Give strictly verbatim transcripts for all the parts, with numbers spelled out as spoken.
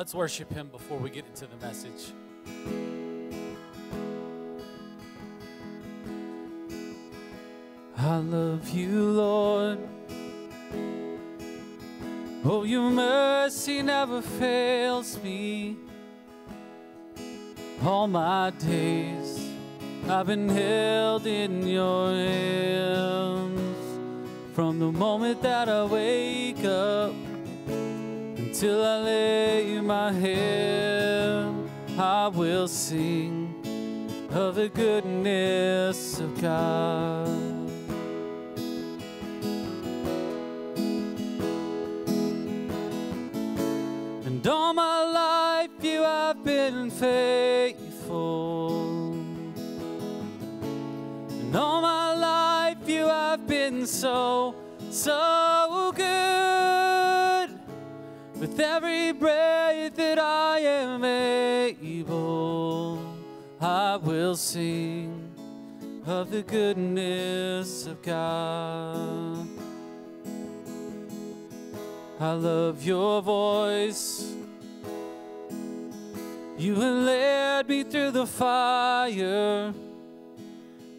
Let's worship him before we get into the message. I love you, Lord. Oh, your mercy never fails me. All my days I've been held in your hands. From the moment that I wake up until I lay my head, I will sing of the goodness of God. And all my life you have been faithful. And all my life you have been so, so good. With every breath that I am able, I will sing of the goodness of God. I love your voice. You have led me through the fire.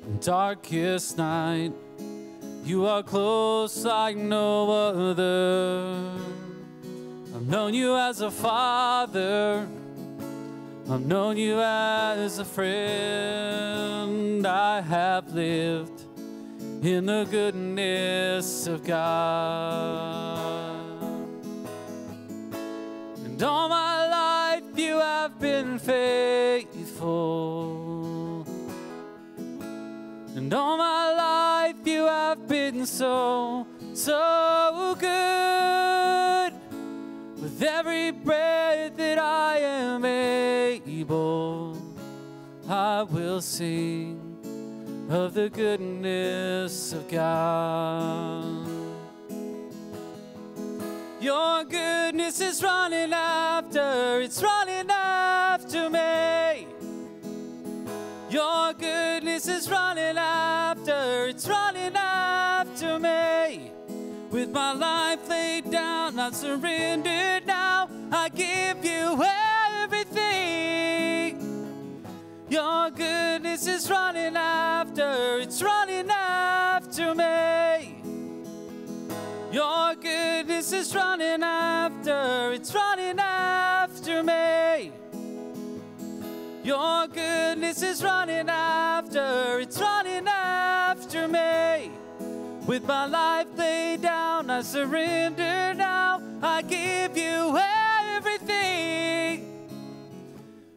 In darkest night, you are close like no other. I've known you as a father. I've known you as a friend. I have lived in the goodness of God. All my life you have been faithful. And all my life you have been so, so good. With every breath that I am able, I will sing of the goodness of God. Your goodness is running after, it's running after me. Your goodness is running after, it's running after me. With my life laid down, I've surrendered now. I give you everything. Your goodness is running after, it's running after me. Your goodness is running after, it's running after me. Your goodness is running after, it's running after me. With my life laid down, I surrender now. I give you everything.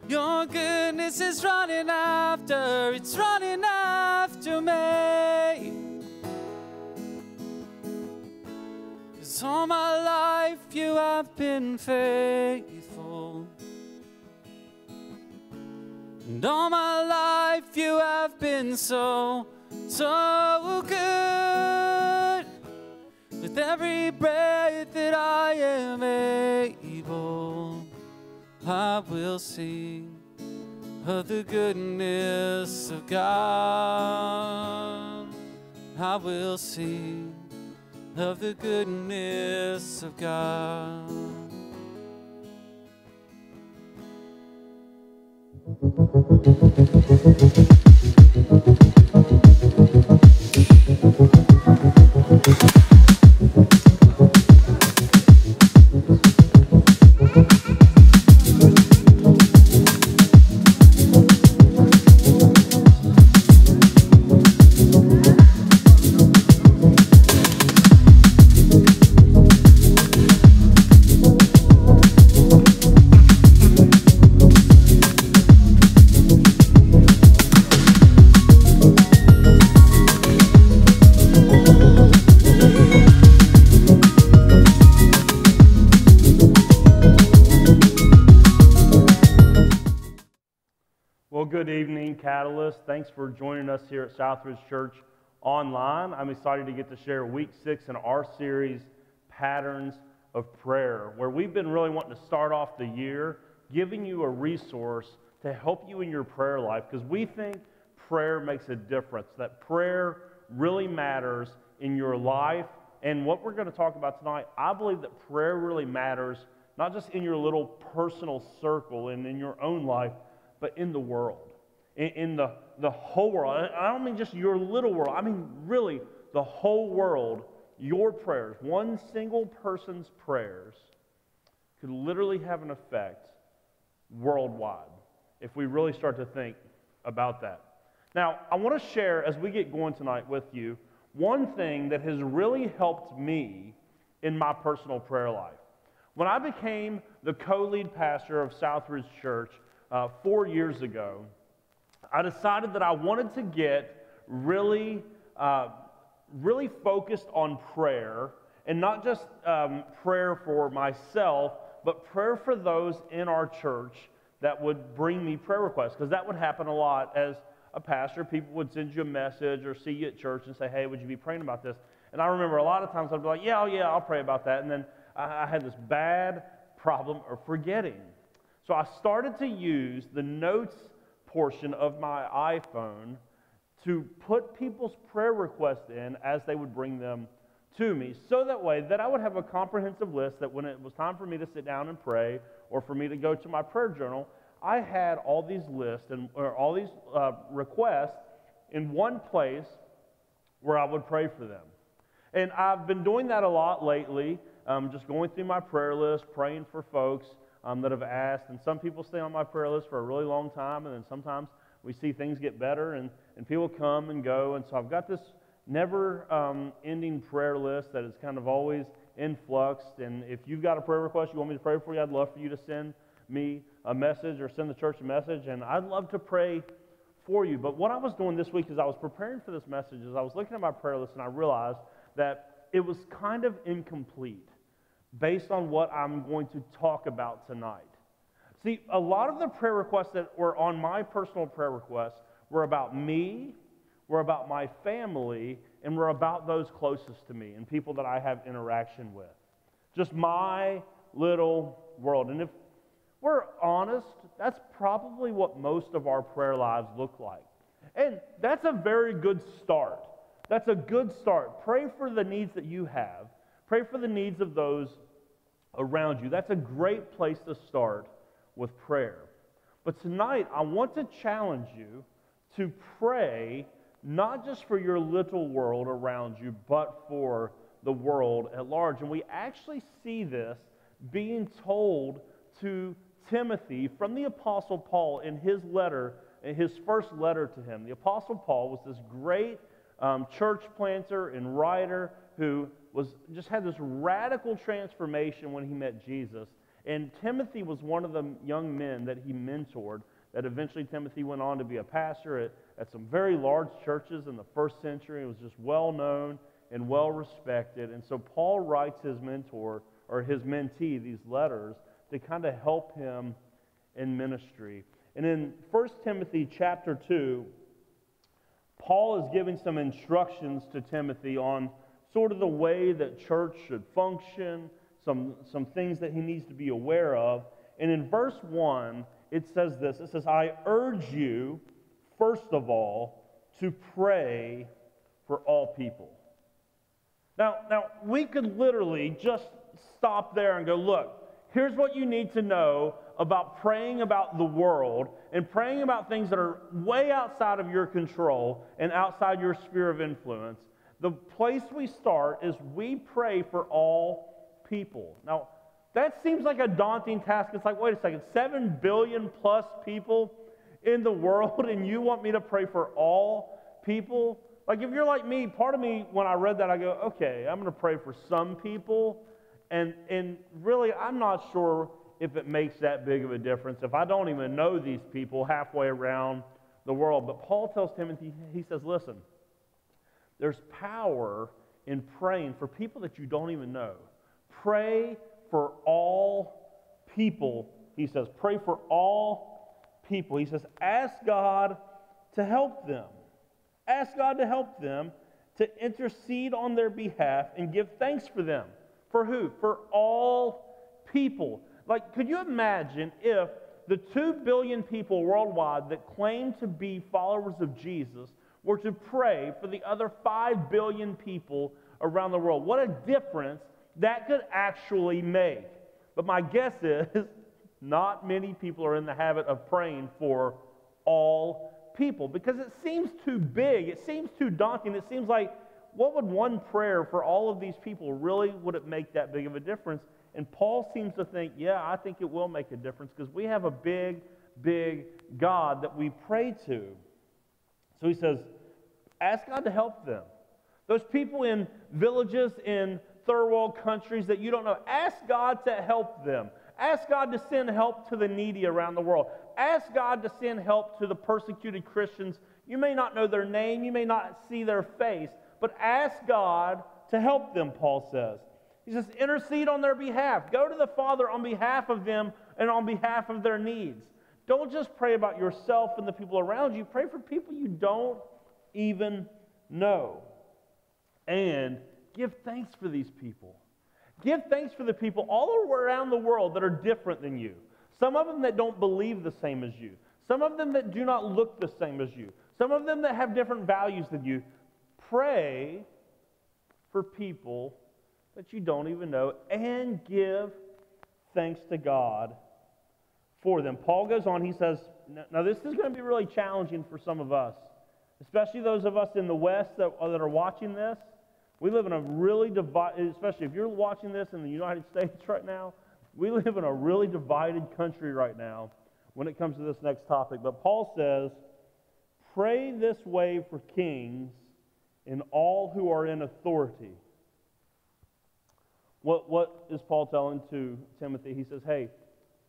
Your goodness is running after, it's running after me. All my life you have been faithful. And all my life you have been so, so good. With every breath that I am able, I will sing of the goodness of God. I will sing of the goodness of God. Good evening, Catalyst. Thanks for joining us here at Southridge Church online. I'm excited to get to share week six in our series, Patterns of Prayer, where we've been really wanting to start off the year giving you a resource to help you in your prayer life, because we think prayer makes a difference, that prayer really matters in your life. And what we're going to talk about tonight, I believe that prayer really matters not just in your little personal circle and in your own life, but in the world, in, in the, the whole world. I don't mean just your little world. I mean really the whole world, your prayers, one single person's prayers could literally have an effect worldwide if we really start to think about that. Now, I want to share, as we get going tonight with you, one thing that has really helped me in my personal prayer life. When I became the co-lead pastor of Southridge Church uh, four years ago, I decided that I wanted to get really, uh, really focused on prayer, and not just um, prayer for myself, but prayer for those in our church that would bring me prayer requests, because that would happen a lot as a pastor. People would send you a message or see you at church and say, hey, would you be praying about this? And I remember a lot of times I'd be like, yeah, oh, yeah, I'll pray about that. And then I had this bad problem of forgetting. So I started to use the notes portion of my iPhone to put people's prayer requests in as they would bring them to me. So that way that I would have a comprehensive list that when it was time for me to sit down and pray or for me to go to my prayer journal, I had all these lists and or all these uh, requests in one place where I would pray for them. And I've been doing that a lot lately. Um, just going through my prayer list, praying for folks um, that have asked. And some people stay on my prayer list for a really long time, and then sometimes we see things get better, and, and people come and go. And so I've got this never-ending um, prayer list that is kind of always in flux. And if you've got a prayer request you want me to pray for you, I'd love for you to send me a message or send the church a message, and I'd love to pray for you. But what I was doing this week as I was preparing for this message is I was looking at my prayer list, and I realized that it was kind of incomplete based on what I'm going to talk about tonight. See, a lot of the prayer requests that were on my personal prayer requests were about me, were about my family, and were about those closest to me and people that I have interaction with. Just my little world. And if we're honest, that's probably what most of our prayer lives look like. And that's a very good start. That's a good start. Pray for the needs that you have. Pray for the needs of those around you. That's a great place to start with prayer. But tonight, I want to challenge you to pray not just for your little world around you, but for the world at large. And we actually see this being told to Timothy from the Apostle Paul in his letter, in his first letter to him. The Apostle Paul was this great um, church planter and writer who was just had this radical transformation when he met Jesus. And Timothy was one of the young men that he mentored, that eventually Timothy went on to be a pastor at, at some very large churches in the first century. It was just well-known and well-respected. And so Paul writes his mentor, or his mentee, these letters to kind of help him in ministry. And in First Timothy chapter two, Paul is giving some instructions to Timothy on sort of the way that church should function, some, some things that he needs to be aware of. And in verse one, it says this. It says, I urge you, first of all, to pray for all people. Now, now we could literally just stop there and go, look, here's what you need to know about praying about the world and praying about things that are way outside of your control and outside your sphere of influence. The place we start is we pray for all people. Now, that seems like a daunting task. It's like, wait a second, seven billion plus people in the world, and you want me to pray for all people? Like, if you're like me, part of me, when I read that, I go, okay, I'm going to pray for some people. And, and really, I'm not sure if it makes that big of a difference, if I don't even know these people halfway around the world. But Paul tells Timothy, he says, listen, there's power in praying for people that you don't even know. Pray for all people, he says. Pray for all people. He says, ask God to help them. Ask God to help them, to intercede on their behalf and give thanks for them. For who? For all people. Like, could you imagine if the two billion people worldwide that claim to be followers of Jesus were to pray for the other five billion people around the world? What a difference that could actually make. But my guess is not many people are in the habit of praying for all people because it seems too big, it seems too daunting, it seems like what would one prayer for all of these people really, would it make that big of a difference? And Paul seems to think, yeah, I think it will make a difference because we have a big, big God that we pray to. So he says, ask God to help them. Those people in villages, in third world countries that you don't know, ask God to help them. Ask God to send help to the needy around the world. Ask God to send help to the persecuted Christians. You may not know their name, you may not see their face, but ask God to help them, Paul says. He says, intercede on their behalf. Go to the Father on behalf of them and on behalf of their needs. Don't just pray about yourself and the people around you. Pray for people you don't even know. And give thanks for these people. Give thanks for the people all around the world that are different than you. Some of them that don't believe the same as you. Some of them that do not look the same as you. Some of them that have different values than you. Pray for people that you don't even know and give thanks to God for them. Paul goes on, he says, now this is going to be really challenging for some of us, especially those of us in the West that, that are watching this. We live in a really divided, especially if you're watching this in the United States right now, we live in a really divided country right now when it comes to this next topic. But Paul says, pray this way for kings and all who are in authority. What, what is Paul telling to Timothy? He says, hey,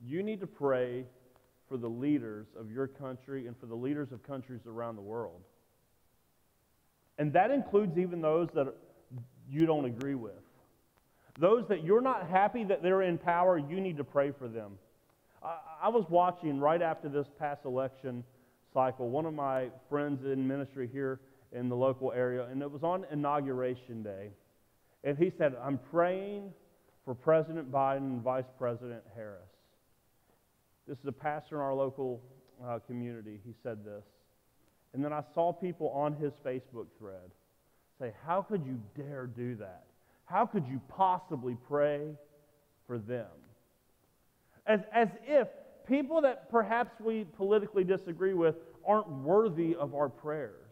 you need to pray for the leaders of your country and for the leaders of countries around the world. And that includes even those that you don't agree with. Those that you're not happy that they're in power, you need to pray for them. I, I was watching right after this past election cycle, one of my friends in ministry here in the local area, and it was on Inauguration Day, and he said, I'm praying for President Biden and Vice President Harris. This is a pastor in our local uh, community. He said this. And then I saw people on his Facebook thread say, how could you dare do that? How could you possibly pray for them? As, as if people that perhaps we politically disagree with aren't worthy of our prayers.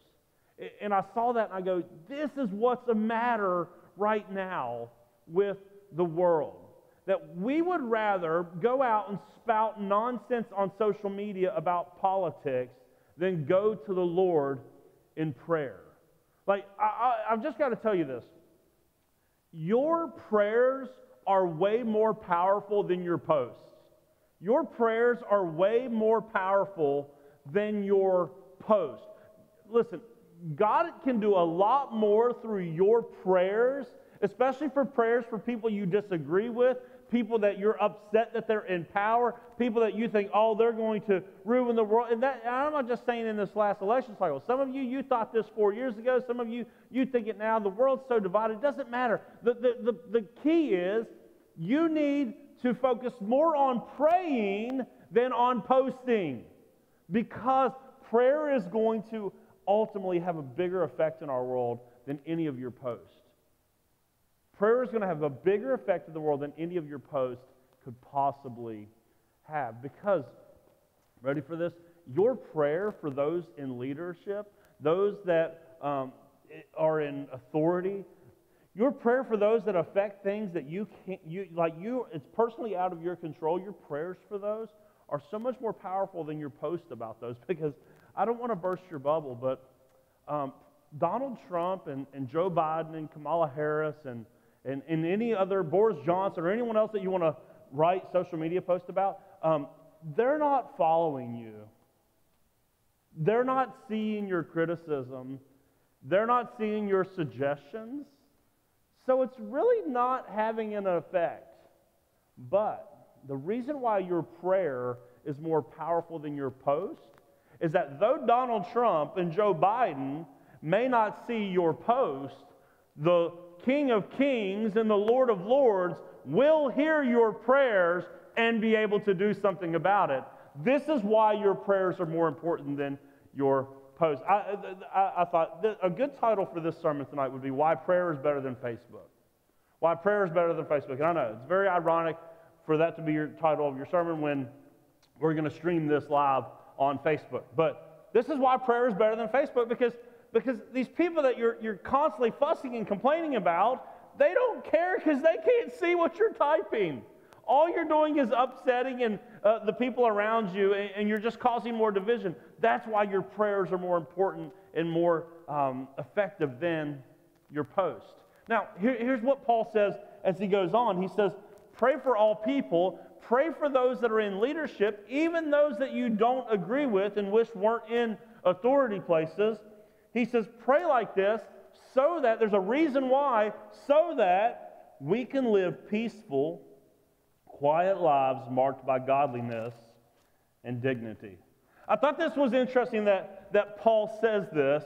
And I saw that and I go, this is what's the matter right now with the world. That we would rather go out and spout nonsense on social media about politics then go to the Lord in prayer. Like, I, I, I've just got to tell you this. Your prayers are way more powerful than your posts. Your prayers are way more powerful than your posts. Listen, God can do a lot more through your prayers, especially for prayers for people you disagree with, people that you're upset that they're in power, people that you think, oh, they're going to ruin the world. And that, I'm not just saying in this last election cycle. Some of you, you thought this four years ago. Some of you, you think it now. The world's so divided. It doesn't matter. The, the, the, the key is you need to focus more on praying than on posting, because prayer is going to ultimately have a bigger effect in our world than any of your posts. Prayer is going to have a bigger effect in the world than any of your posts could possibly have. Because, ready for this? Your prayer for those in leadership, those that um, are in authority, your prayer for those that affect things that you can't, you, like you, it's personally out of your control, your prayers for those are so much more powerful than your post about those. Because I don't want to burst your bubble, but um, Donald Trump and, and Joe Biden and Kamala Harris and And, and any other, Boris Johnson or anyone else that you want to write social media posts about, um, they're not following you. They're not seeing your criticism. They're not seeing your suggestions. So it's really not having an effect. But the reason why your prayer is more powerful than your post is that though Donald Trump and Joe Biden may not see your post, the King of Kings and the Lord of Lords will hear your prayers and be able to do something about it. This is why your prayers are more important than your posts. I, I, I thought a good title for this sermon tonight would be Why Prayer is Better Than Facebook. Why Prayer is Better Than Facebook. And I know, it's very ironic for that to be your title of your sermon when we're going to stream this live on Facebook. But this is why prayer is better than Facebook, because, because these people that you're, you're constantly fussing and complaining about, they don't care because they can't see what you're typing. All you're doing is upsetting and uh, the people around you, and, and you're just causing more division. That's why your prayers are more important and more um, effective than your post. Now, here, here's what Paul says as he goes on. He says, pray for all people. Pray for those that are in leadership, even those that you don't agree with and wish weren't in authority places. He says, pray like this so that, there's a reason why, so that we can live peaceful, quiet lives marked by godliness and dignity. I thought this was interesting that, that Paul says this,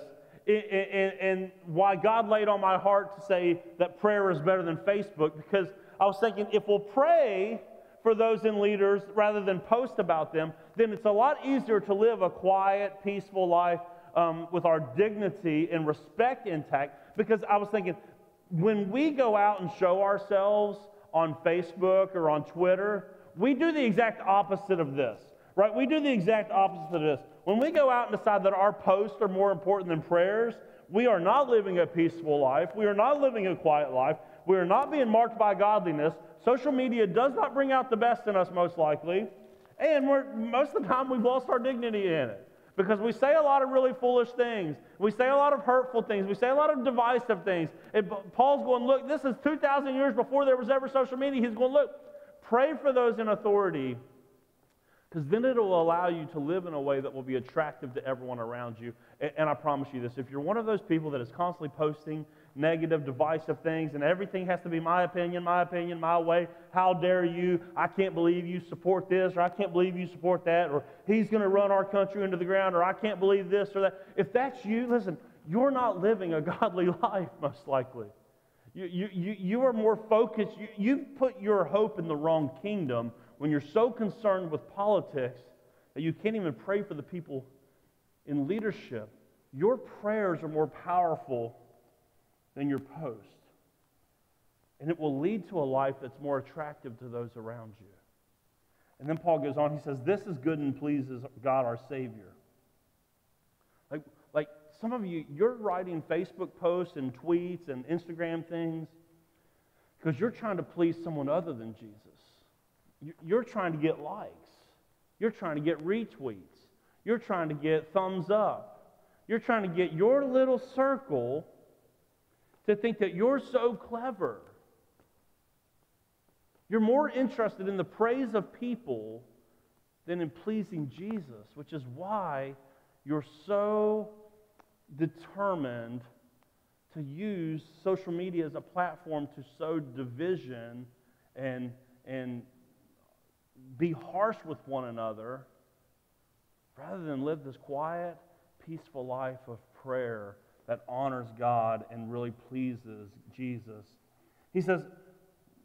and, and why God laid on my heart to say that prayer is better than Facebook, because I was thinking, if we'll pray for those in leaders rather than post about them, then it's a lot easier to live a quiet, peaceful life um, with our dignity and respect intact. Because I was thinking, when we go out and show ourselves on Facebook or on Twitter, we do the exact opposite of this, right? We do the exact opposite of this. When we go out and decide that our posts are more important than prayers, we are not living a peaceful life. We are not living a quiet life. We are not being marked by godliness. Social media does not bring out the best in us, most likely, and we're, most of the time we've lost our dignity in it because we say a lot of really foolish things. We say a lot of hurtful things. We say a lot of divisive things. And Paul's going, look, this is two thousand years before there was ever social media. He's going, look, pray for those in authority, because then it'll allow you to live in a way that will be attractive to everyone around you. And, and I promise you this, if you're one of those people that is constantly posting negative, divisive things, and everything has to be my opinion, my opinion, my way, how dare you, I can't believe you support this, or I can't believe you support that, or he's going to run our country into the ground, or I can't believe this or that. If that's you, listen, you're not living a godly life, most likely. You, you, you, you are more focused. You, you've put your hope in the wrong kingdom when you're so concerned with politics that you can't even pray for the people in leadership. Your prayers are more powerful than your post, and it will lead to a life that's more attractive to those around you. And then Paul goes on, he says, this is good and pleases God our Savior. Like, like some of you, you're writing Facebook posts and tweets and Instagram things because you're trying to please someone other than Jesus. You're trying to get likes. You're trying to get retweets. You're trying to get thumbs up. You're trying to get your little circle to think that you're so clever. You're more interested in the praise of people than in pleasing Jesus, which is why you're so determined to use social media as a platform to sow division and, and be harsh with one another, rather than live this quiet, peaceful life of prayer that honors God and really pleases Jesus. He says,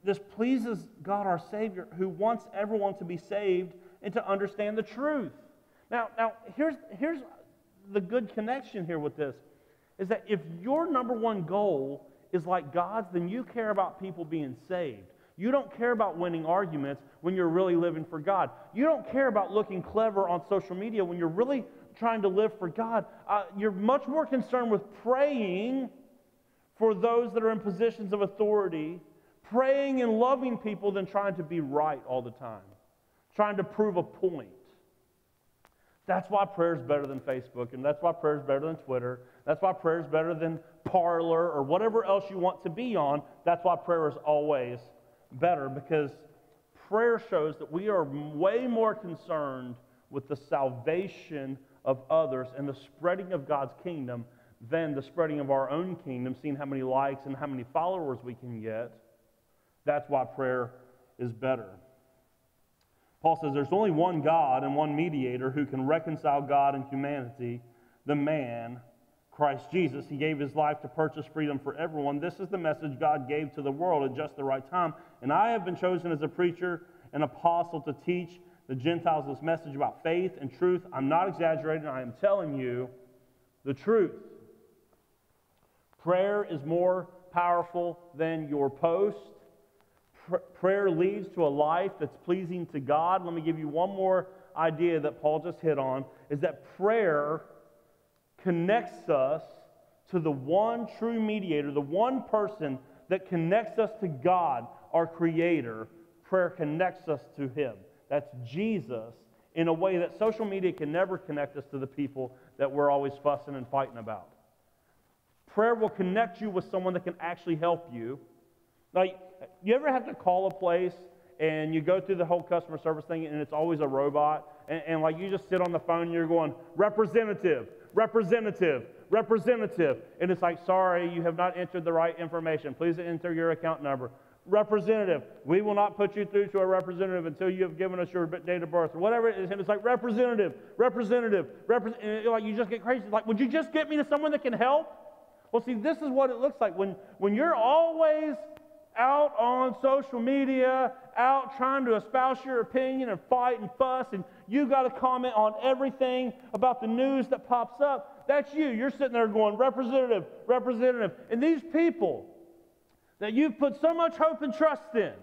this pleases God our Savior, who wants everyone to be saved and to understand the truth. Now, now here's, here's the good connection here with this, is that if your number one goal is like God's, then you care about people being saved. You don't care about winning arguments when you're really living for God. You don't care about looking clever on social media when you're really trying to live for God. Uh, you're much more concerned with praying for those that are in positions of authority, praying and loving people, than trying to be right all the time, trying to prove a point. That's why prayer is better than Facebook, and that's why prayer is better than Twitter. That's why prayer is better than Parler or whatever else you want to be on. That's why prayer is always better, because prayer shows that we are way more concerned with the salvation of others and the spreading of God's kingdom than the spreading of our own kingdom, seeing how many likes and how many followers we can get. That's why prayer is better. Paul says there's only one God and one mediator who can reconcile God and humanity, the man, Christ Jesus. He gave his life to purchase freedom for everyone. This is the message God gave to the world at just the right time. And I have been chosen as a preacher, an apostle, to teach the Gentiles this message about faith and truth. I'm not exaggerating. I am telling you the truth. Prayer is more powerful than your post. pr- prayer leads to a life that's pleasing to God. Let me give you one more idea that Paul just hit on, is that prayer connects us to the one true mediator, the one person that connects us to God, our Creator. Prayer connects us to Him. That's Jesus, in a way that social media can never connect us to the people that we're always fussing and fighting about. Prayer will connect you with someone that can actually help you. Like, you ever have to call a place and you go through the whole customer service thing and it's always a robot? And, and like you just sit on the phone and you're going, representative, representative, representative. And it's like, sorry, you have not entered the right information. Please enter your account number. Representative, we will not put you through to a representative until you have given us your date of birth or whatever it is. And it's like, representative, representative, representative. Like, you just get crazy. It's like, would you just get me to someone that can help? Well, see, this is what it looks like when, when you're always out on social media, out trying to espouse your opinion and fight and fuss, and you got to comment on everything about the news that pops up. That's you. You're sitting there going, representative, representative. And these people that you've put so much hope and trust in,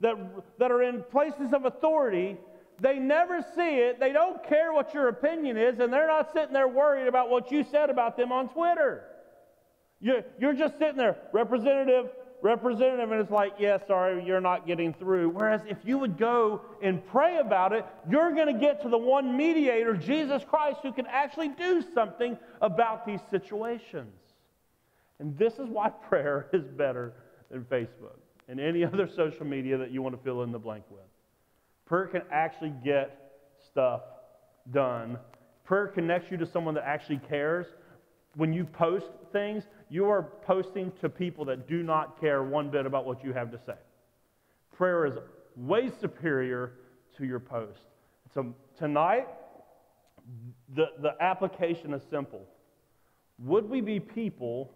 that, that are in places of authority, they never see it, they don't care what your opinion is, and they're not sitting there worried about what you said about them on Twitter. You're, you're just sitting there, representative, representative, and it's like, yeah, sorry, you're not getting through. Whereas if you would go and pray about it, you're going to get to the one mediator, Jesus Christ, who can actually do something about these situations. And this is why prayer is better than Facebook and any other social media that you want to fill in the blank with. Prayer can actually get stuff done. Prayer connects you to someone that actually cares. When you post things, you are posting to people that do not care one bit about what you have to say. Prayer is way superior to your post. So tonight, the, the application is simple. Would we be people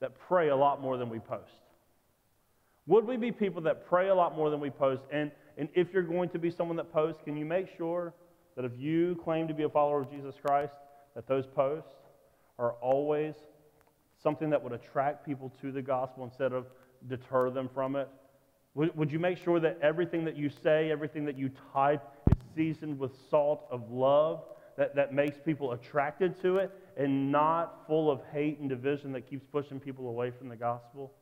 that pray a lot more than we post? Would we be people that pray a lot more than we post? And, and if you're going to be someone that posts, can you make sure that if you claim to be a follower of Jesus Christ, that those posts are always something that would attract people to the gospel instead of deter them from it? Would, would you make sure that everything that you say, everything that you type is seasoned with salt of love that, that makes people attracted to it, and not full of hate and division that keeps pushing people away from the gospel?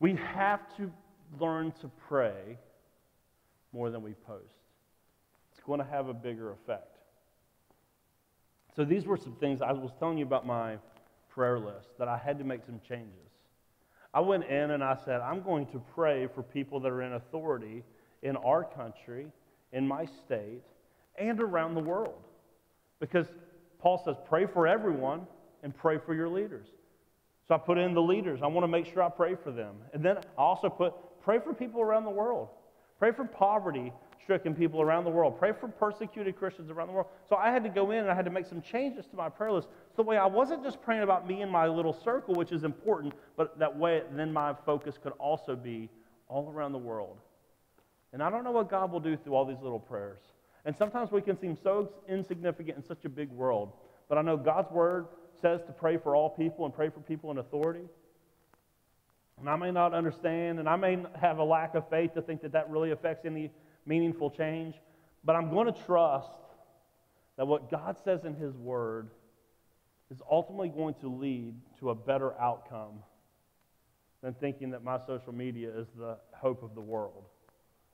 We have to learn to pray more than we post. It's going to have a bigger effect. So these were some things I was telling you about my prayer list, that I had to make some changes. I went in and I said, I'm going to pray for people that are in authority in our country, in my state, and around the world. Because Paul says, pray for everyone and pray for your leaders. So I put in the leaders. I want to make sure I pray for them. And then I also put, pray for people around the world. Pray for poverty-stricken people around the world. Pray for persecuted Christians around the world. So I had to go in and I had to make some changes to my prayer list. So that way I wasn't just praying about me and my little circle, which is important, but that way then my focus could also be all around the world. And I don't know what God will do through all these little prayers. And sometimes we can seem so insignificant in such a big world. But I know God's Word says to pray for all people and pray for people in authority. And I may not understand, and I may have a lack of faith to think that that really affects any meaningful change. But I'm going to trust that what God says in His Word is ultimately going to lead to a better outcome than thinking that my social media is the hope of the world.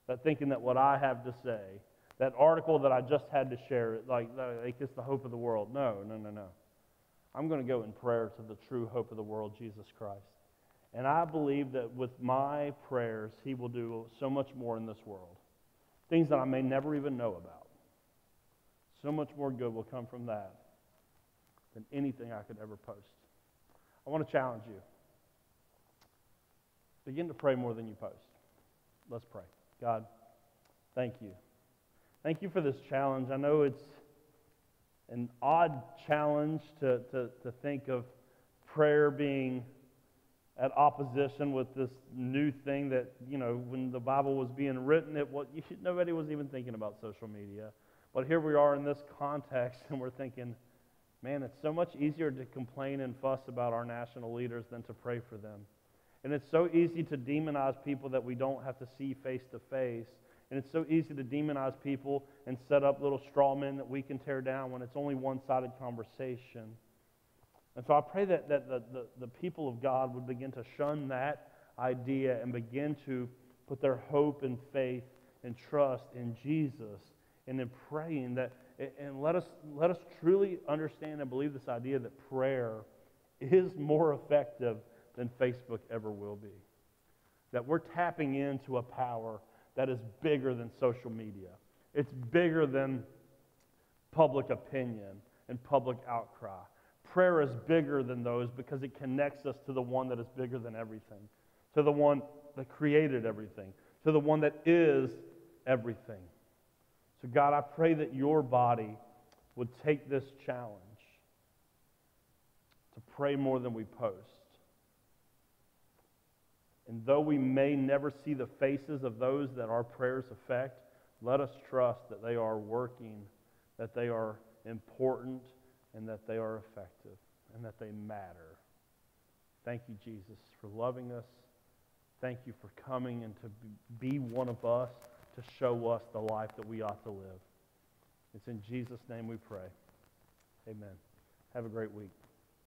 That thinking that what I have to say, that article that I just had to share, like, like it's the hope of the world. No, no, no, no. I'm going to go in prayer to the true hope of the world, Jesus Christ. And I believe that with my prayers, He will do so much more in this world. Things that I may never even know about. So much more good will come from that than anything I could ever post. I want to challenge you. Begin to pray more than you post. Let's pray. God, thank you. Thank you for this challenge. I know it's an odd challenge to, to, to think of prayer being at opposition with this new thing that, you know, when the Bible was being written, it was, nobody was even thinking about social media. But here we are in this context, and we're thinking, man, it's so much easier to complain and fuss about our national leaders than to pray for them. And it's so easy to demonize people that we don't have to see face to face. And it's so easy to demonize people and set up little straw men that we can tear down when it's only one-sided conversation. And so I pray that, that the, the, the people of God would begin to shun that idea and begin to put their hope and faith and trust in Jesus and in praying that, and let us, let us truly understand and believe this idea that prayer is more effective than Facebook ever will be. That we're tapping into a power that is bigger than social media. It's bigger than public opinion and public outcry. Prayer is bigger than those because it connects us to the one that is bigger than everything, to the one that created everything, to the one that is everything. So God, I pray that your body would take this challenge to pray more than we post. And though we may never see the faces of those that our prayers affect, let us trust that they are working, that they are important, and that they are effective, and that they matter. Thank you, Jesus, for loving us. Thank you for coming and to be one of us, to show us the life that we ought to live. It's in Jesus' name we pray. Amen. Have a great week.